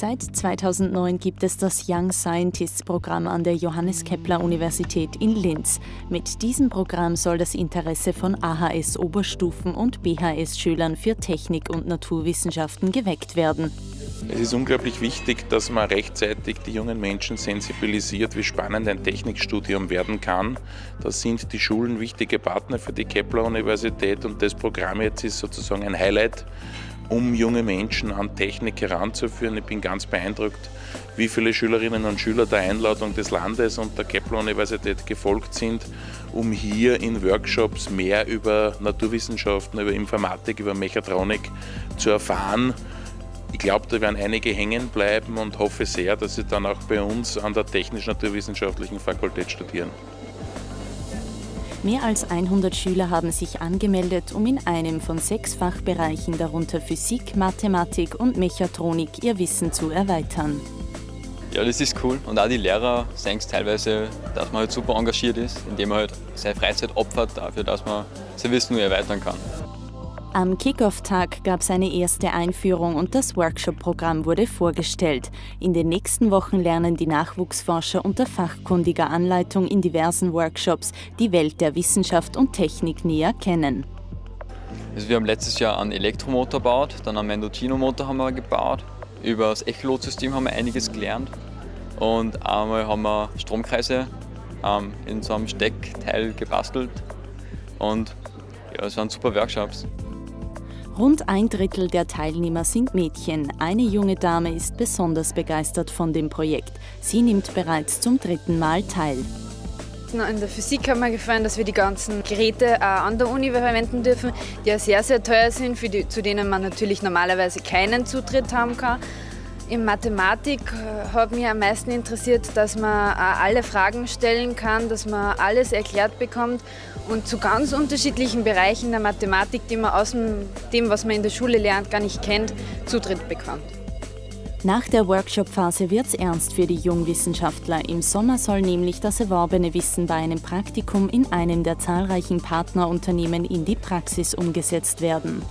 Seit 2009 gibt es das Young Scientists Programm an der Johannes Kepler Universität in Linz. Mit diesem Programm soll das Interesse von AHS Oberstufen und BHS Schülern für Technik und Naturwissenschaften geweckt werden. Es ist unglaublich wichtig, dass man rechtzeitig die jungen Menschen sensibilisiert, wie spannend ein Technikstudium werden kann. Da sind die Schulen wichtige Partner für die Kepler-Universität und das Programm jetzt ist sozusagen ein Highlight, um junge Menschen an Technik heranzuführen. Ich bin ganz beeindruckt, wie viele Schülerinnen und Schüler der Einladung des Landes und der Kepler-Universität gefolgt sind, um hier in Workshops mehr über Naturwissenschaften, über Informatik, über Mechatronik zu erfahren. Ich glaube, da werden einige hängen bleiben und hoffe sehr, dass sie dann auch bei uns an der Technisch-Naturwissenschaftlichen Fakultät studieren. Mehr als 100 Schüler haben sich angemeldet, um in einem von 6 Fachbereichen, darunter Physik, Mathematik und Mechatronik, ihr Wissen zu erweitern. Ja, das ist cool. Und auch die Lehrer sagen es teilweise, dass man halt super engagiert ist, indem man halt seine Freizeit opfert dafür, dass man sein Wissen nur erweitern kann. Am Kick-Off-Tag gab es eine erste Einführung und das Workshop-Programm wurde vorgestellt. In den nächsten Wochen lernen die Nachwuchsforscher unter fachkundiger Anleitung in diversen Workshops die Welt der Wissenschaft und Technik näher kennen. Also wir haben letztes Jahr einen Elektromotor gebaut, dann einen Mendocino-Motor haben wir gebaut, über das Echolot-System haben wir einiges gelernt und einmal haben wir Stromkreise in so einem Steckteil gebastelt und ja, es waren super Workshops. Rund 1/3 der Teilnehmer sind Mädchen. Eine junge Dame ist besonders begeistert von dem Projekt. Sie nimmt bereits zum 3. Mal teil. In der Physik hat mir gefallen, dass wir die ganzen Geräte an der Uni verwenden dürfen, die ja sehr, sehr teuer sind, zu denen man natürlich normalerweise keinen Zutritt haben kann. In Mathematik hat mich am meisten interessiert, dass man alle Fragen stellen kann, dass man alles erklärt bekommt und zu ganz unterschiedlichen Bereichen der Mathematik, die man aus dem, was man in der Schule lernt, gar nicht kennt, Zutritt bekommt. Nach der Workshop-Phase wird's ernst für die Jungwissenschaftler. Im Sommer soll nämlich das erworbene Wissen bei einem Praktikum in einem der zahlreichen Partnerunternehmen in die Praxis umgesetzt werden.